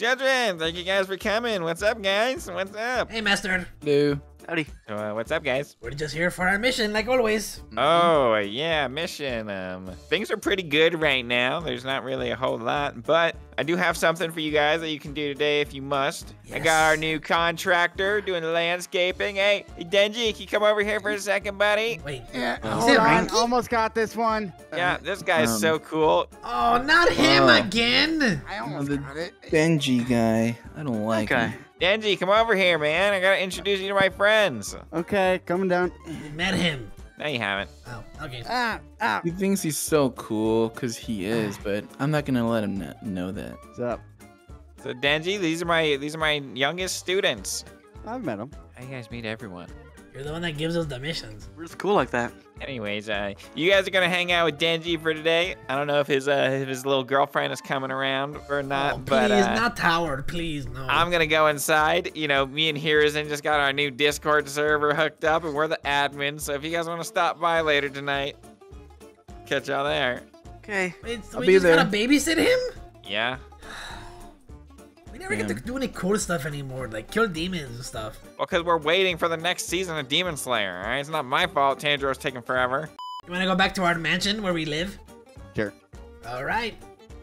Children, thank you guys for coming. What's up, guys? What's up? Hey, Master. Hello. Howdy. What's up, guys? We're just here for our mission, like always. Oh, yeah, mission. Things are pretty good right now. There's not really a whole lot, but I do have something for you guys that you can do today if you must. Yes. I got our new contractor doing landscaping. Hey, Denji, can you come over here for a second, buddy? Wait. Yeah, hold on. Ranky? Almost got this one. Yeah, this guy's so cool. Oh, not him again. I almost got it. Denji guy. I don't like him. Denji, come over here, man. I gotta introduce you to my friends. Okay, coming down. You met him. No, you haven't. Oh, okay. He thinks he's so cool, because he is, but I'm not gonna let him know that. What's up? So Denji, these are my youngest students. I've met them. How you guys meet everyone? You're the one that gives us the missions. We're just cool like that. Anyways, you guys are gonna hang out with Denji for today. I don't know if his little girlfriend is coming around or not, but please, not Tower, please, no. I'm gonna go inside. You know, me and Hiruzen just got our new Discord server hooked up, and we're the admins. So if you guys want to stop by later tonight, catch y'all there. Okay. Wait, so we just gotta babysit him? Yeah. We never get to do any cool stuff anymore, like kill demons and stuff. Well, because we're waiting for the next season of Demon Slayer, all right? It's not my fault Tanjiro's taking forever. You want to go back to our mansion where we live? Sure. All right.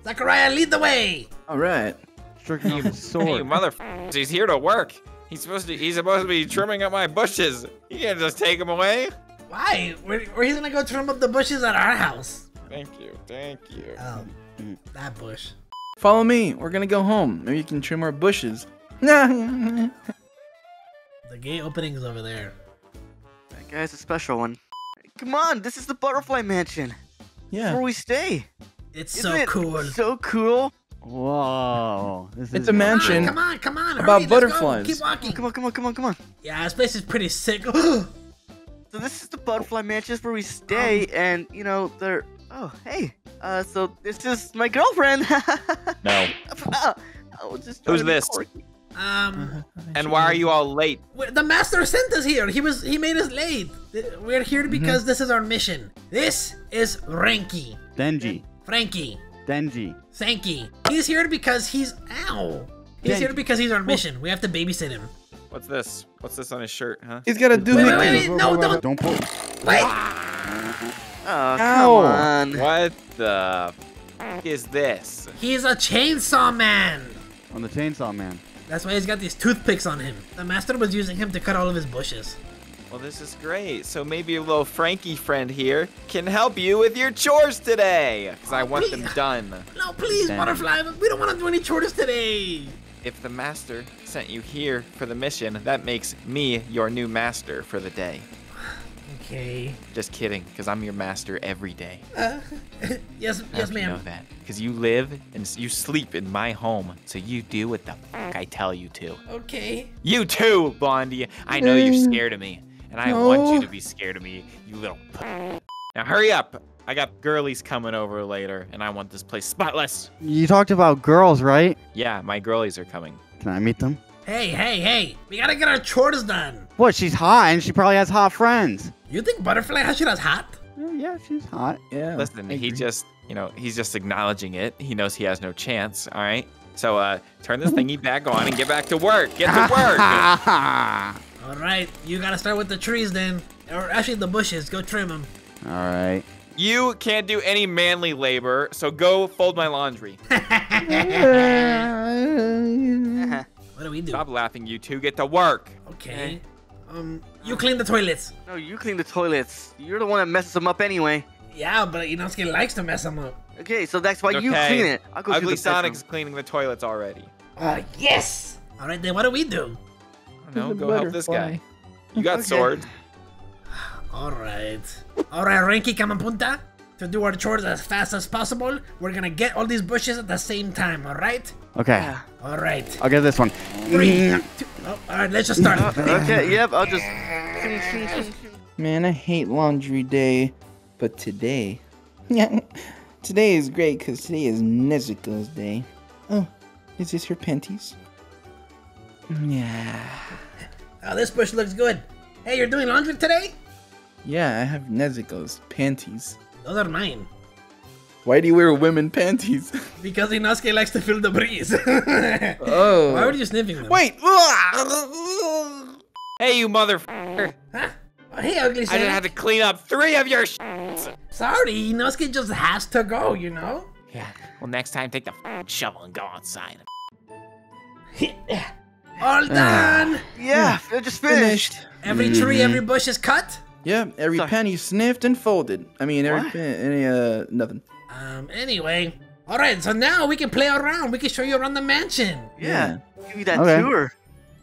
Zachariah, lead the way. All right. Striking off his sword. Hey, motherfuckers, he's here to work. He's supposed to be trimming up my bushes. You can't just take him away. Why? He's going to go trim up the bushes at our house. Thank you. Thank you. Oh, that bush. Follow me. We're gonna go home. Maybe you can trim our bushes. The gate opening is over there. That guy's a special one. Come on, this is the Butterfly Mansion. Yeah. Where we stay. Isn't it cool. So cool. Whoa. It's a mansion. Come on. About hurry, butterflies. Keep walking. Come on. Yeah, this place is pretty sick. So this is the Butterfly Mansion. It's where we stay, and you know they're. Oh, hey. So this is my girlfriend. No. Who's this? And why are you all late? The master sent us here. He made us late. We're here because this is our mission. This is Ranky. Denji. Frankie. Denji. Sanky. He's here because he's He's here because he's our mission. We have to babysit him. What's this? What's this on his shirt, huh? He's got a do. Wait, no, don't pull. Wait. Oh, come on. What the f is this? He's a Chainsaw Man. On the Chainsaw Man. That's why he's got these toothpicks on him. The master was using him to cut all of his bushes. Well, this is great. So maybe your little Frankie friend here can help you with your chores today. Because I want them done. No, please, Butterfly. We don't want to do any chores today. If the master sent you here for the mission, that makes me your new master for the day. Okay. Just kidding, because I'm your master every day. Yes, ma'am. You know that, because you live and you sleep in my home, so you do what the f I tell you to. Okay. You too, Blondie. I know you're scared of me, and I want you to be scared of me, you little p. Now hurry up. I got girlies coming over later, and I want this place spotless. You talked about girls, right? Yeah, my girlies are coming. Can I meet them? Hey. We gotta get our chores done. What, she's hot, and she probably has hot friends. You think Butterfly Hashira's hot? Yeah, she's hot. Yeah. Listen, he just, you know, he's just acknowledging it. He knows he has no chance, all right? So turn this thingy back on and get back to work. Get to work. All right, you got to start with the trees then. Or actually the bushes. Go trim them. All right. You can't do any manly labor, so go fold my laundry. What do we do? Stop laughing, you two. Get to work. Okay. You clean the toilets. No, you clean the toilets. You're the one that messes them up anyway. Yeah, but Inosuke likes to mess them up. Okay, so that's why you clean it. I'll go Ugly Sonic's cleaning the toilets already. Yes! All right, then what do we do? I don't know, go help this guy. You got swords. All right. All right, Ranky Kamapunta, to do our chores as fast as possible. We're going to get all these bushes at the same time, all right? Okay. All right. I'll get this one. 3, 2... Oh, all right, let's just start. Okay, yep, I'll just... Man, I hate laundry day, but today... Today is great, because today is Nezuko's day. Oh, is this her panties? Yeah. Oh, this bush looks good. Hey, you're doing laundry today? Yeah, I have Nezuko's panties. Those are mine. Why do you wear women panties? Because Inosuke likes to feel the breeze. Oh. Why were you sniffing them? Wait! Hey, you motherfucker! Huh? Oh, hey, ugly Sonic. I didn't have to clean up 3 of your shits. Sorry, Inosuke just has to go, you know? Yeah, well next time take the shovel and go outside. All done! Yeah, just finished. Every tree, every bush is cut? Yeah, every penny sniffed and folded. I mean, nothing. Anyway. Alright, so now we can play around. We can show you around the mansion. Yeah, give you that tour.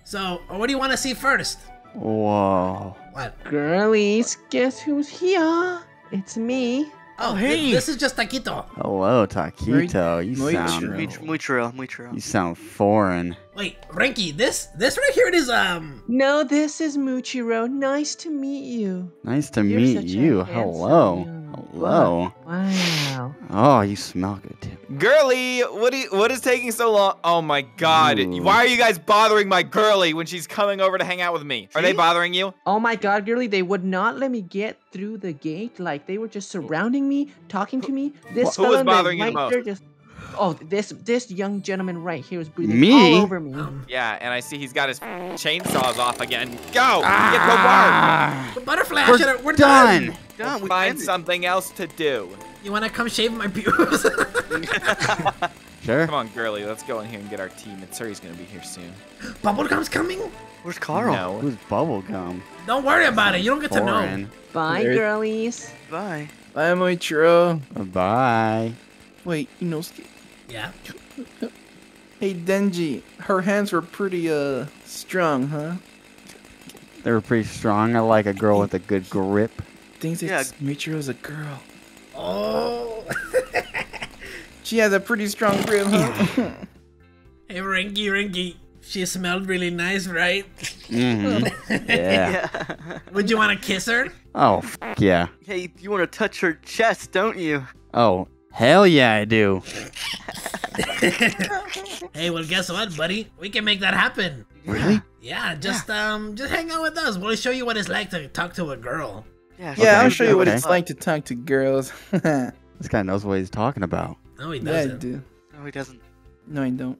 So, what do you want to see first? Whoa. What? Girlies, guess who's here? It's me. Oh, hey. This is just Takito. Hello, Takito. You sound foreign. Wait, Ranky, this right here is No, this is Muichiro. Nice to meet you. Nice to meet you. Hello. Hello. Wow. Oh, you smell good too. Girly, what is taking so long? Oh my god. Ooh. Why are you guys bothering my girly when she's coming over to hang out with me? Are they bothering you? Oh my god, girly, they would not let me get through the gate. Like they were just surrounding me, talking to me. This fellow was bothering you the most? This young gentleman right here is breathing all over me. Yeah, and I see he's got his chainsaws off again. Go! Get the work! Butterfly, we're done! We find something else to do. You wanna come shave my pubes? Sure. Come on, girly, let's go in here and get our team. Mitsuri's gonna be here soon. Bubblegum's coming? Where's Carl? No. Who's Bubblegum? Don't worry about it, you don't get to know. Bye, girlies. Bye. Bye, Muichiro. Bye. Wait, Inosuke. Yeah? Hey, Denji, her hands were pretty, strong, huh? They were pretty strong. I like a girl with a good grip. Thinks it's Michiro's a girl. Oh! She has a pretty strong grip, huh? Hey, Ranky. She smelled really nice, right? Mm-hmm. Yeah. Would you want to kiss her? Oh, yeah. Hey, you want to touch her chest, don't you? Oh, hell yeah, I do. Hey, well, guess what, buddy? We can make that happen. Really? Yeah, just hang out with us. We'll show you what it's like to talk to a girl. Yeah, I'll show you what it's like to talk to girls. This guy knows what he's talking about. No, he doesn't. Yeah, I do. No, he doesn't. No, I don't.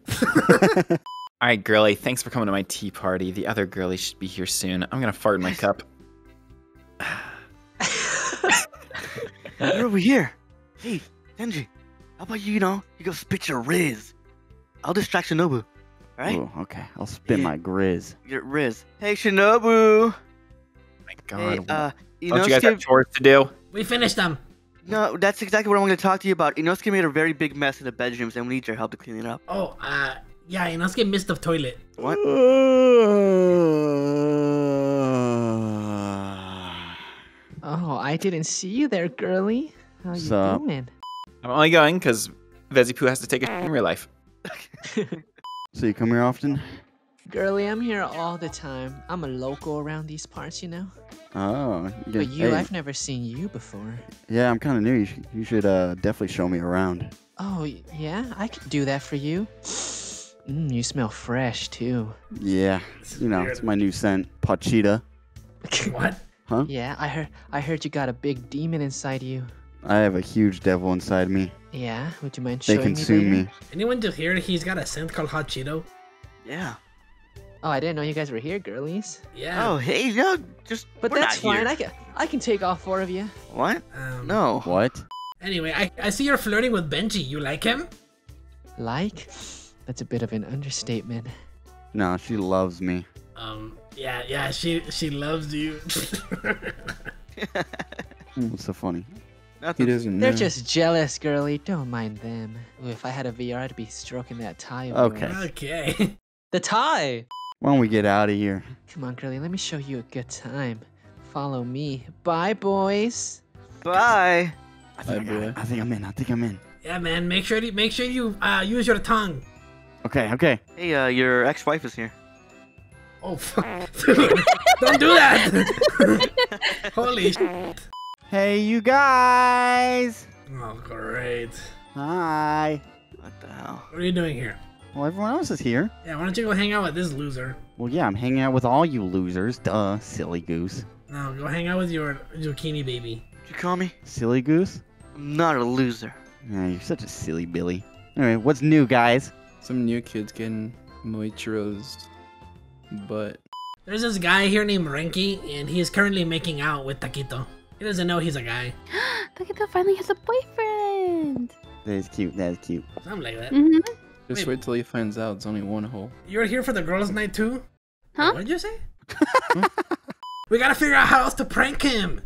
All right, girly, thanks for coming to my tea party. The other girly should be here soon. I'm gonna fart in my cup. You're over here. Hey, Denji, how about you go spit your riz. I'll distract Shinobu, alright? Ooh, okay, I'll spit my grizz. Your riz. Hey, Shinobu. God, hey, don't you guys have chores to do? We finished them. No, that's exactly what I'm going to talk to you about. Inosuke made a very big mess in the bedrooms, and we need your help to clean it up. Oh, yeah, Inosuke missed the toilet. What? Oh, I didn't see you there, girly. How you doing? I'm only going because Vezipoo has to take a in real life. So you come here often? Girly, I'm here all the time. I'm a local around these parts, you know? Oh. But I've never seen you before. Yeah, I'm kind of new. You should definitely show me around. Oh, yeah? I could do that for you. You smell fresh, too. Yeah. You know, it's my new scent, Pachita. What? Huh? Yeah, I heard you got a big demon inside you. I have a huge devil inside me. Yeah? Would you mind showing me? They consume me. Anyone to hear he's got a scent called Hot Cheeto? Yeah. Oh, I didn't know you guys were here, girlies. Yeah. Oh, hey, no, but that's fine. I can take all 4 of you. What? No. What? Anyway, I see you're flirting with Benji. You like him? Like? That's a bit of an understatement. No, she loves me. Yeah, she loves you. What's so funny? Nothing. He doesn't know. They're just jealous, girly. Don't mind them. Ooh, if I had a VR, I'd be stroking that tie. Okay. The tie. Why don't we get out of here? Come on, girly. Let me show you a good time. Follow me. Bye, boys. Bye. I think I'm in. Yeah, man. Make sure you use your tongue. Okay. Hey, your ex-wife is here. Oh, fuck. Don't do that. Holy shit. Hey, you guys. Oh, great. Hi. What the hell? What are you doing here? Well, everyone else is here. Yeah, why don't you go hang out with this loser? Well, yeah, I'm hanging out with all you losers. Duh, silly goose. No, go hang out with your zucchini baby. Did you call me? Silly goose? I'm not a loser. Oh, you're such a silly Billy. Anyway, what's new, guys? Some new kids getting Muichiro's butt. There's this guy here named Ranky, and he is currently making out with Tokito. He doesn't know he's a guy. Tokito finally has a boyfriend! That is cute, that is cute. Something like that. Mm-hmm. Just wait till he finds out it's only one hole. You're here for the girls' night too? Huh? What did you say? We gotta figure out how else to prank him!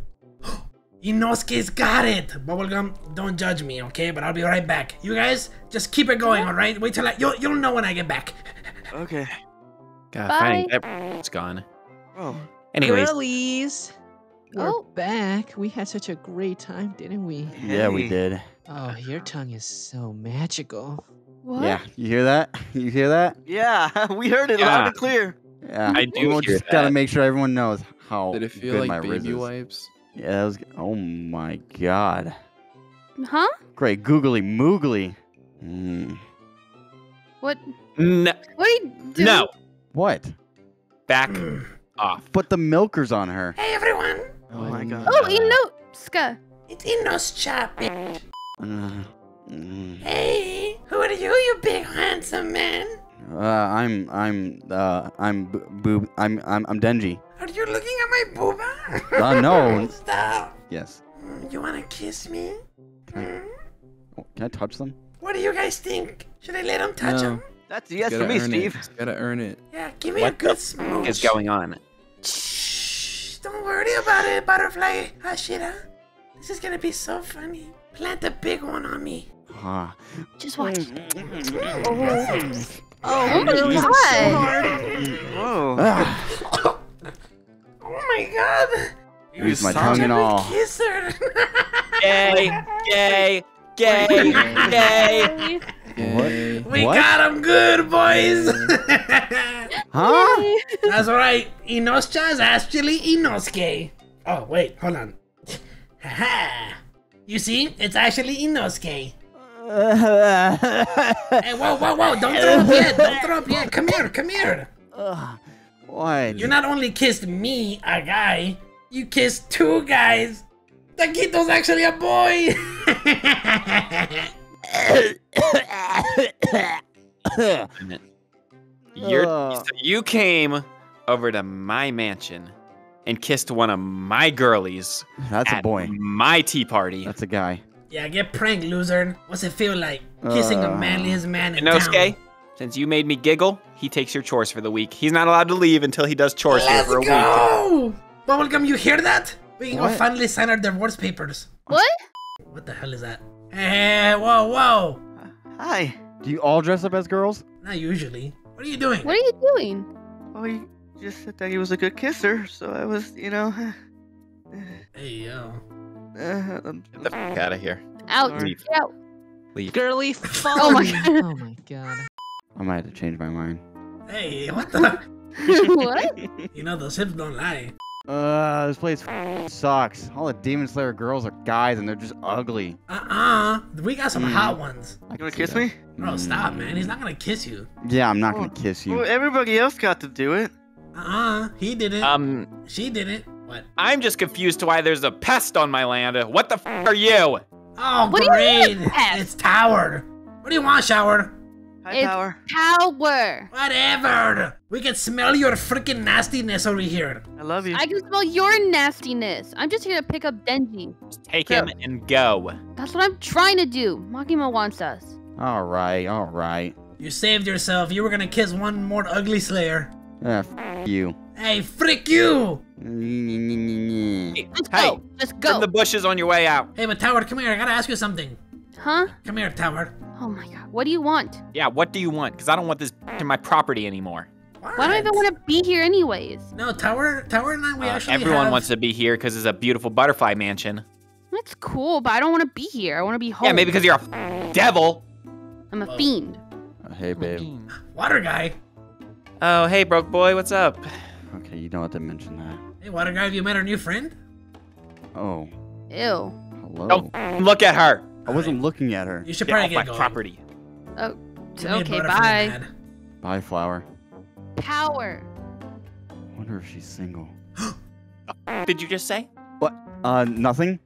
Inosuke's got it! Bubblegum, don't judge me, okay? But I'll be right back. You guys, just keep it going, alright? Wait till you'll know when I get back. Okay. God, finding that it's gone. Oh. Anyways. Girlies. We're back. We had such a great time, didn't we? Yeah, we did. Oh, your tongue is so magical. What? Yeah, you hear that? You hear that? Yeah, we heard it loud and clear. Yeah, I do. We just gotta make sure everyone knows how good my rizz is. Did it feel like baby wipes? Yeah, that was. Oh my god. Huh? Great googly moogly. Mm. What? No. What are you doing? No. What? Back off. Put the milkers on her. Hey everyone. Oh my god. Oh, Inosuke. It's Inosuke, bitch. Hey, who are you, you big handsome man? I'm Denji. Are you looking at my booba? No. Stop. Yes. You wanna kiss me? Can I touch them? What do you guys think? Should I let them touch them? That's a yes for me, Steve. Gotta earn it. Yeah, give me a good smooch. What is going on? Shh, don't worry about it, Butterfly Hashira. This is gonna be so funny. Plant a big one on me. Just watch. Oh my god! Oh. Oh my god! Use my tongue and all. Kiss her. Gay, gay, gay, gay. What? We got him good, boys. Huh? That's right. Inosuke is actually Inosuke. Oh wait, hold on. Haha. You see, it's actually Inosuke. Hey, whoa, whoa, whoa, don't throw up yet, don't throw up yet, come here, come here. What? You not only kissed me, a guy, you kissed two guys. Takito's actually a boy. You came over to my mansion and kissed one of my girlies. That's a boy. My tea party. That's a guy. Yeah, get pranked, loser. What's it feel like? Kissing the manliest man in town. Inosuke, since you made me giggle, he takes your chores for the week. He's not allowed to leave until he does chores for a week. Let's go! Bubblegum, you hear that? We can go finally sign our divorce papers. What? What the hell is that? Hey, whoa, whoa. Hi. Do you all dress up as girls? Not usually. What are you doing? What are you doing? Well, he just said that he was a good kisser, so I was, you know... Hey, yo. Get the fuck out of here. Out. Leave. Out. Leave. Girly phone. Oh my god. Oh my god. I might have to change my mind. Hey, what the? What? You know, those hips don't lie. This place sucks. All the Demon Slayer girls are guys and they're just ugly. We got some hot ones. You wanna kiss me? Bro, stop, man. He's not gonna kiss you. Yeah, I'm not gonna kiss you. Well, everybody else got to do it. He did it. She did it. What? I'm just confused to why there's a pest on my land. What the f are you? Oh, what great. It's Tower. What do you want, Shower? Hi, Tower. Tower. Whatever. We can smell your freaking nastiness over here. I love you. I can smell your nastiness. I'm just here to pick up Denji. Just take him and go. That's what I'm trying to do. Makima wants us. All right, all right. You saved yourself. You were going to kiss one more ugly slayer. F you. Hey, frick you! Let's go. Let's go. From the bushes on your way out. Hey, but Tower, come here. I gotta ask you something. Huh? Come here, Tower. Oh my god. What do you want? Yeah, what do you want? Because I don't want this in my property anymore. What? Why do I even want to be here anyways? No, Tower and I, we actually Everyone wants to be here because it's a beautiful butterfly mansion. That's cool, but I don't want to be here. I want to be home. Yeah, maybe because you're a devil. I'm a fiend. Hey, babe. Water guy. Oh, hey, broke boy. What's up? Okay, you don't have to mention that. Hey, water guy, have you met our new friend? Oh. Ew. Hello. Don't look at her. I wasn't looking at her. You should probably get going. Property. Oh, okay, bye. Bye, flower. Power. I wonder if she's single. Did you just say? What? Nothing.